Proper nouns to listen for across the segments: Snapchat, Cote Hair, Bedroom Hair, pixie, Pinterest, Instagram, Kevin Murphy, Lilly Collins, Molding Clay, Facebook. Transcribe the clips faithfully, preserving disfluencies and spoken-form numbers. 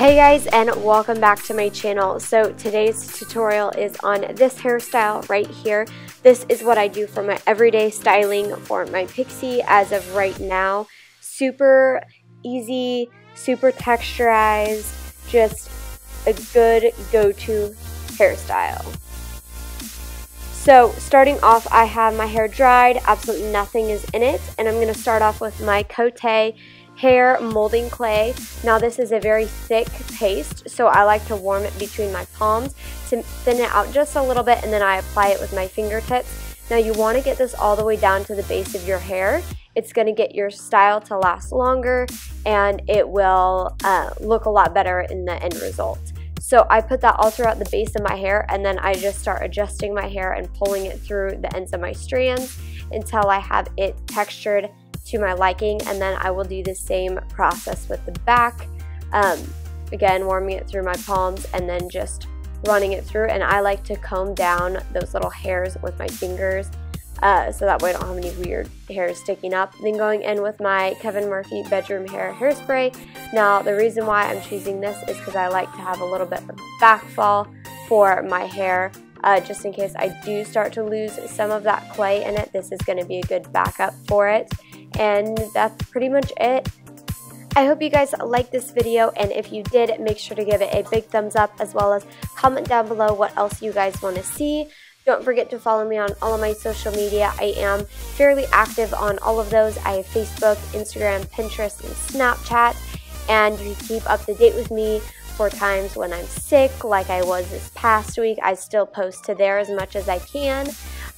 Hey guys, and welcome back to my channel. So today's tutorial is on this hairstyle right here. This is what I do for my everyday styling for my pixie as of right now. Super easy, super texturized, just a good go-to hairstyle. So starting off, I have my hair dried, absolutely nothing is in it, and I'm going to start off with my Cote Hair Molding Clay. Now this is a very thick paste, so I like to warm it between my palms to thin it out just a little bit, and then I apply it with my fingertips. Now you want to get this all the way down to the base of your hair. It's going to get your style to last longer, and it will uh, look a lot better in the end result. So I put that all throughout the base of my hair, and then I just start adjusting my hair and pulling it through the ends of my strands until I have it textured to my liking, and then I will do the same process with the back, um, again warming it through my palms and then just running it through. And I like to comb down those little hairs with my fingers uh, so that way I don't have any weird hairs sticking up. Then going in with my Kevin Murphy Bedroom Hair hairspray. Now the reason why I'm choosing this is because I like to have a little bit of back fall for my hair, Uh, just in case I do start to lose some of that clay in it. This is going to be a good backup for it. And that's pretty much it. I hope you guys liked this video, and if you did, make sure to give it a big thumbs up as well as comment down below what else you guys want to see. Don't forget to follow me on all of my social media. I am fairly active on all of those. I have Facebook, Instagram, Pinterest, and Snapchat, and you can keep up to date with me for times when I'm sick, like I was this past week. I still post to there as much as I can.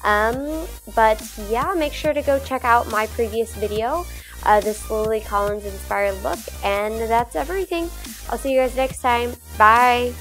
Um, but yeah, make sure to go check out my previous video, uh, this Lilly Collins inspired look, and that's everything. I'll see you guys next time. Bye!